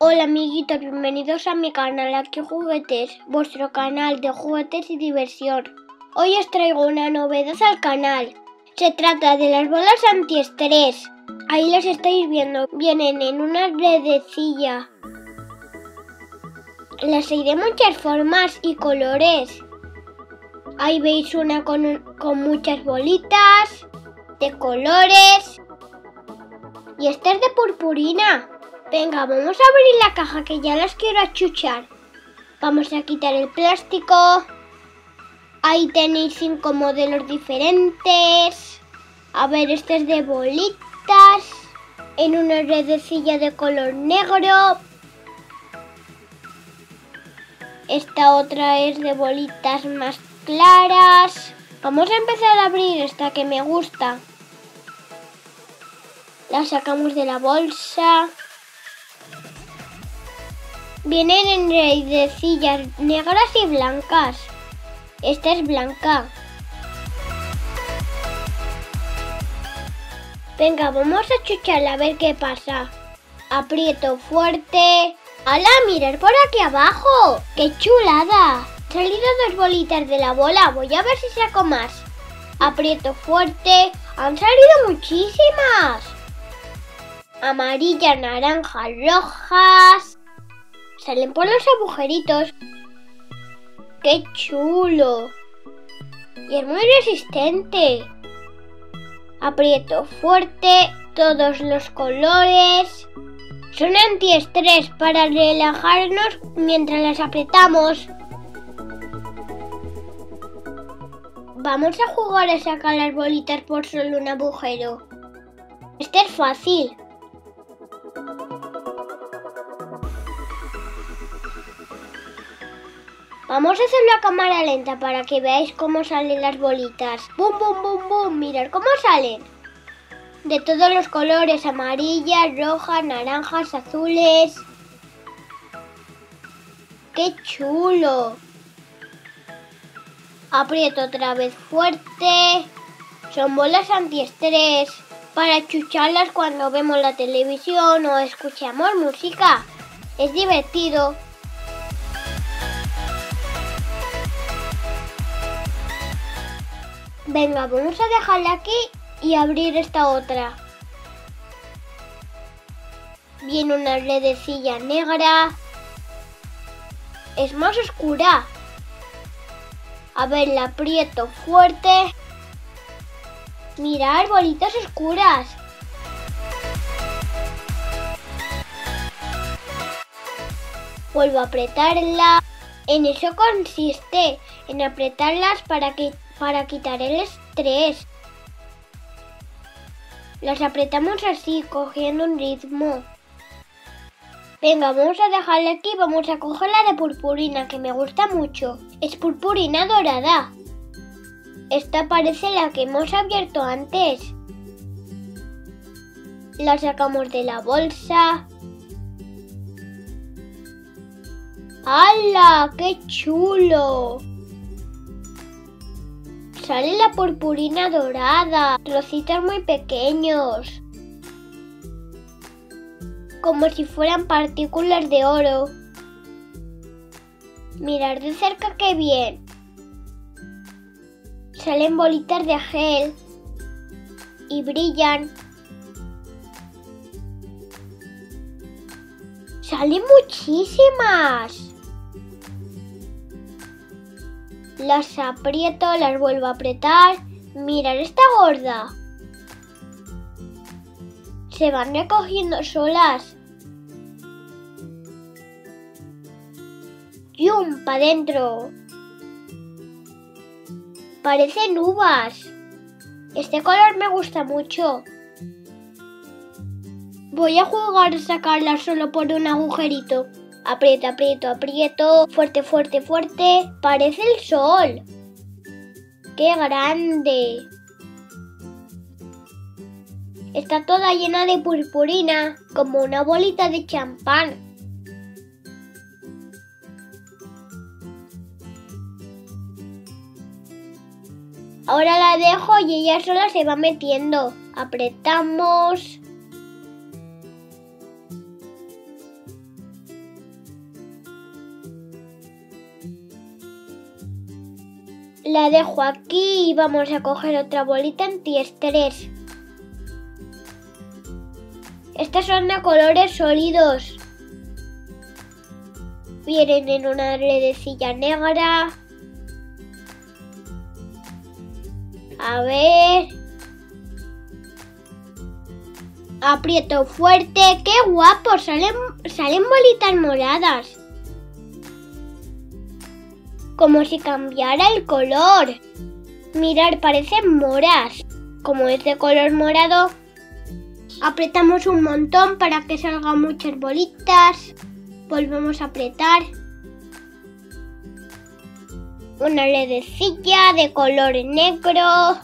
Hola amiguitos, bienvenidos a mi canal Aquí Juguetes, vuestro canal de juguetes y diversión. Hoy os traigo una novedad al canal. Se trata de las bolas antiestrés. Ahí las estáis viendo, vienen en una redecilla. Las hay de muchas formas y colores. Ahí veis una con muchas bolitas, de colores. Y esta es de purpurina. Venga, vamos a abrir la caja que ya las quiero achuchar. Vamos a quitar el plástico. Ahí tenéis 5 modelos diferentes. A ver, este es de bolitas. En una redecilla de color negro. Esta otra es de bolitas más claras. Vamos a empezar a abrir esta que me gusta. La sacamos de la bolsa. Vienen en redecillas negras y blancas. Esta es blanca. Venga, vamos a chucharla a ver qué pasa. Aprieto fuerte. ¡Hala! ¡Mirad por aquí abajo! ¡Qué chulada! Han salido 2 bolitas de la bola. Voy a ver si saco más. Aprieto fuerte. ¡Han salido muchísimas! Amarillas, naranjas, rojas. Salen por los agujeritos. ¡Qué chulo! Y es muy resistente. Aprieto fuerte. Todos los colores. Son antiestrés para relajarnos mientras las apretamos. Vamos a jugar a sacar las bolitas por solo un agujero. Este es fácil. Vamos a hacerlo a cámara lenta para que veáis cómo salen las bolitas. ¡Bum, bum, bum, bum! Mirad cómo salen. De todos los colores, amarillas, rojas, naranjas, azules. ¡Qué chulo! Aprieto otra vez fuerte. Son bolas antiestrés para achucharlas cuando vemos la televisión o escuchamos música. Es divertido. Venga, vamos a dejarla aquí y abrir esta otra. Viene una redecilla negra. Es más oscura. A ver, la aprieto fuerte. Mirad, bolitas oscuras. Vuelvo a apretarla. En eso consiste, en apretarlas para quitar el estrés. Las apretamos así, cogiendo un ritmo. Venga, vamos a dejarla aquí. Vamos a coger la de purpurina, que me gusta mucho. Es purpurina dorada. Esta parece la que hemos abierto antes. La sacamos de la bolsa. ¡Hala! ¡Qué chulo! Sale la purpurina dorada, trocitos muy pequeños, como si fueran partículas de oro. Mirad de cerca qué bien. Salen bolitas de gel y brillan. Salen muchísimas. Las aprieto, las vuelvo a apretar. Mirad esta gorda. Se van recogiendo solas. ¡Yum! ¡Para adentro! Parecen uvas. Este color me gusta mucho. Voy a jugar a sacarlas solo por un agujerito. Aprieto, aprieto, aprieto. Fuerte, fuerte, fuerte. Parece el sol. ¡Qué grande! Está toda llena de purpurina, como una bolita de champán. Ahora la dejo y ella sola se va metiendo. Apretamos. La dejo aquí y vamos a coger otra bolita antiestrés. Estas son de colores sólidos. Vienen en una redecilla negra. A ver. Aprieto fuerte. ¡Qué guapo! Salen bolitas moradas. Como si cambiara el color. Mirad, parecen moras. Como es de color morado, apretamos un montón para que salgan muchas bolitas. Volvemos a apretar. Una redecilla de color negro.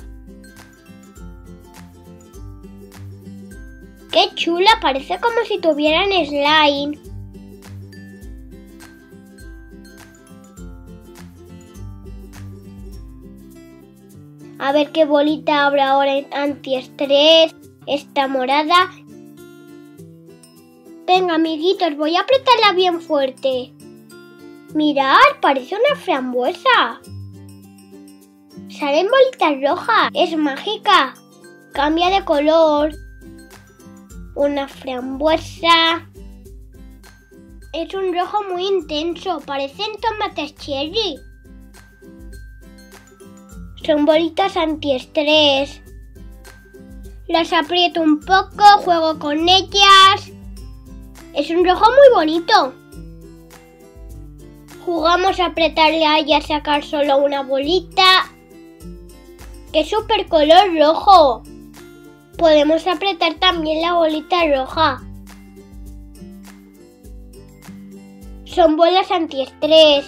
¡Qué chula! Parece como si tuvieran slime. A ver qué bolita habrá ahora en antiestrés. Esta morada. Venga, amiguitos, voy a apretarla bien fuerte. Mirad, parece una frambuesa. Salen bolitas rojas. Es mágica. Cambia de color. Una frambuesa. Es un rojo muy intenso. Parecen tomates cherry. Son bolitas antiestrés. Las aprieto un poco, juego con ellas. Es un rojo muy bonito. Jugamos a apretarle a ella, sacar solo una bolita. ¡Qué súper color rojo! Podemos apretar también la bolita roja. Son bolas antiestrés.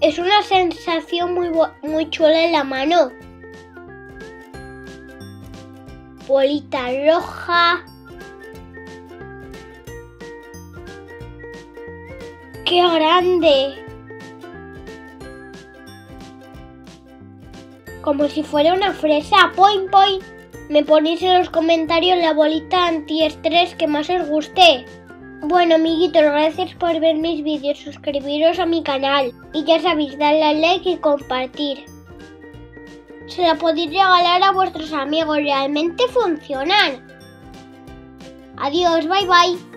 Es una sensación muy chula en la mano. Bolita roja. ¡Qué grande! Como si fuera una fresa. ¡Poin, poin! Me ponéis en los comentarios la bolita antiestrés que más os guste. Bueno, amiguitos, gracias por ver mis vídeos, suscribiros a mi canal y ya sabéis, darle al like y compartir. Se la podéis regalar a vuestros amigos, realmente funcionan. Adiós, bye bye.